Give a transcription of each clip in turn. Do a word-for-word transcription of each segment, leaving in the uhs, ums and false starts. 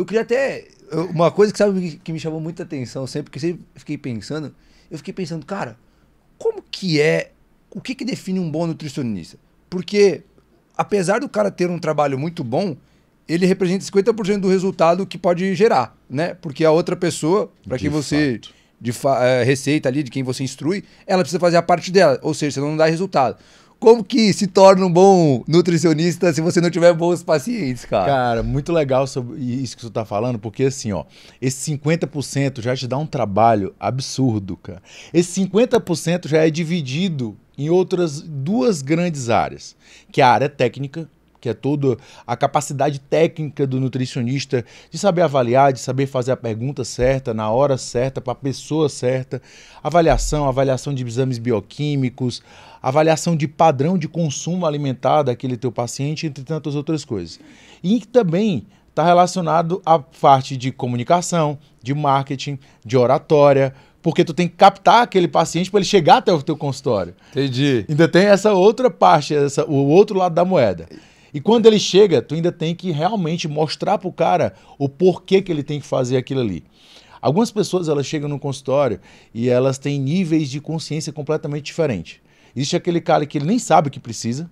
Eu queria até... Uma coisa que, sabe, que me chamou muita atenção sempre, que eu sempre fiquei pensando, eu fiquei pensando, cara, como que é... O que que define um bom nutricionista? Porque, apesar do cara ter um trabalho muito bom, ele representa cinquenta por cento do resultado que pode gerar, né? Porque a outra pessoa, para quem você... De é, receita ali, de quem você instrui, ela precisa fazer a parte dela, ou seja, você não dá resultado. Como que se torna um bom nutricionista se você não tiver bons pacientes, cara? Cara, muito legal sobre isso que você tá falando, porque assim, ó, esse cinquenta por cento já te dá um trabalho absurdo, cara. Esse cinquenta por cento já é dividido em outras duas grandes áreas, que é a área técnica, que é toda a capacidade técnica do nutricionista de saber avaliar, de saber fazer a pergunta certa, na hora certa, para a pessoa certa. Avaliação, avaliação de exames bioquímicos, avaliação de padrão de consumo alimentar daquele teu paciente, entre tantas outras coisas. E também está relacionado à parte de comunicação, de marketing, de oratória, porque tu tem que captar aquele paciente para ele chegar até o teu consultório. Entendi. Ainda tem essa outra parte, essa, o outro lado da moeda. E quando ele chega, tu ainda tem que realmente mostrar pro cara o porquê que ele tem que fazer aquilo ali. Algumas pessoas, elas chegam no consultório e elas têm níveis de consciência completamente diferentes. Existe aquele cara que ele nem sabe que precisa,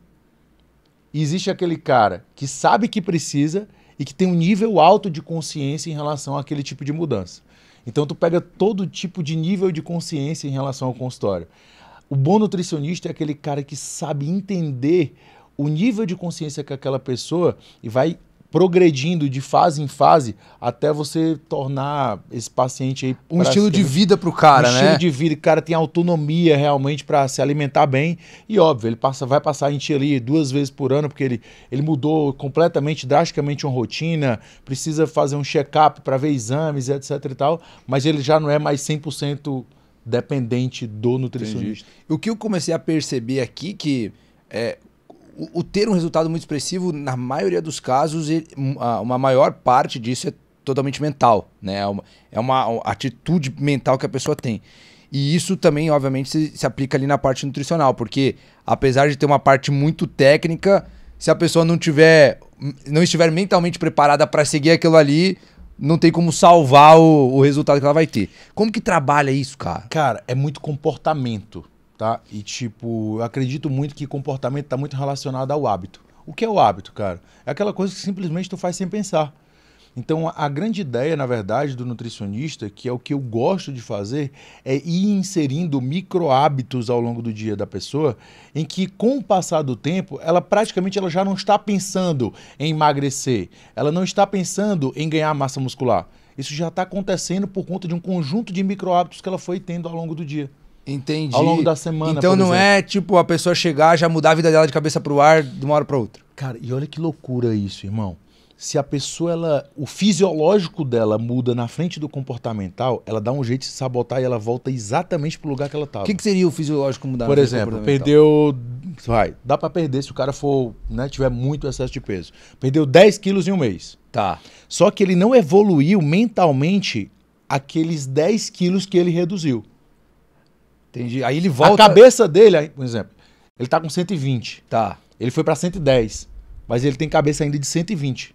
e existe aquele cara que sabe que precisa e que tem um nível alto de consciência em relação àquele tipo de mudança. Então tu pega todo tipo de nível de consciência em relação ao consultório. O bom nutricionista é aquele cara que sabe entender o nível de consciência que aquela pessoa e vai progredindo de fase em fase até você tornar esse paciente aí um estilo de vida pro cara, um né? Um estilo de vida, o cara tem autonomia realmente para se alimentar bem e óbvio, ele passa, vai passar em ti ali duas vezes por ano porque ele, ele mudou completamente, drasticamente uma rotina, precisa fazer um check-up para ver exames, etc e tal, mas ele já não é mais cem por cento dependente do nutricionista. Entendi. O que eu comecei a perceber aqui que é O, o ter um resultado muito expressivo, na maioria dos casos, ele, uma maior parte disso é totalmente mental, né? É uma, é uma atitude mental que a pessoa tem. E isso também, obviamente, se, se aplica ali na parte nutricional, porque apesar de ter uma parte muito técnica, se a pessoa não tiver, não estiver mentalmente preparada para seguir aquilo ali, não tem como salvar o, o resultado que ela vai ter. Como que trabalha isso, cara? Cara, é muito comportamento. Tá? E tipo, eu acredito muito que comportamento está muito relacionado ao hábito. O que é o hábito, cara? É aquela coisa que simplesmente tu faz sem pensar. Então a grande ideia, na verdade, do nutricionista, que é o que eu gosto de fazer, é ir inserindo micro hábitos ao longo do dia da pessoa, em que com o passar do tempo, ela praticamente ela já não está pensando em emagrecer, ela não está pensando em ganhar massa muscular. Isso já está acontecendo por conta de um conjunto de micro hábitos que ela foi tendo ao longo do dia. Entendi. Ao longo da semana, então não é tipo a pessoa chegar, já mudar a vida dela de cabeça pro ar de uma hora para outra. Cara, e olha que loucura isso, irmão. Se a pessoa, ela, o fisiológico dela muda na frente do comportamental, ela dá um jeito de se sabotar e ela volta exatamente pro lugar que ela tava. O que, que seria o fisiológico mudar? Por exemplo, perdeu... Vai, dá para perder se o cara for, né, tiver muito excesso de peso. Perdeu dez quilos em um mês. Tá. Só que ele não evoluiu mentalmente aqueles dez quilos que ele reduziu. Entendi. Aí ele volta... A cabeça dele, por exemplo, ele tá com cento e vinte. Tá. Ele foi pra cento e dez, mas ele tem cabeça ainda de cento e vinte.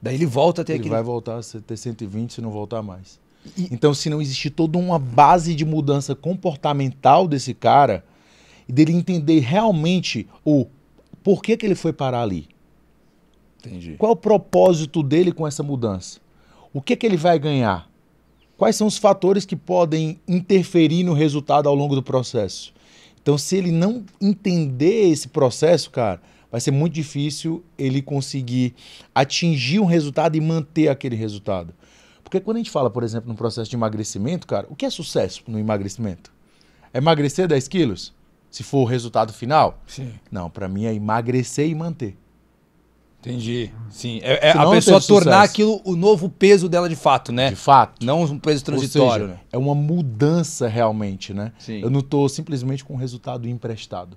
Daí ele volta até aqui. Ele aquele... vai voltar a ter cento e vinte se não voltar mais. E... Então, se não existir toda uma base de mudança comportamental desse cara, dele entender realmente o porquê que ele foi parar ali. Entendi. Qual é o propósito dele com essa mudança? O que que ele vai ganhar? Quais são os fatores que podem interferir no resultado ao longo do processo? Então, se ele não entender esse processo, cara, vai ser muito difícil ele conseguir atingir um resultado e manter aquele resultado. Porque quando a gente fala, por exemplo, no processo de emagrecimento, cara, o que é sucesso no emagrecimento? É emagrecer dez quilos? Se for o resultado final? Sim. Não, para mim é emagrecer e manter. Entendi. Sim. É, é a pessoa tornar aquilo o novo peso dela de fato, né? De fato. Não um peso transitório. Ou seja, é uma mudança realmente, né? Sim. Eu não estou simplesmente com um resultado emprestado.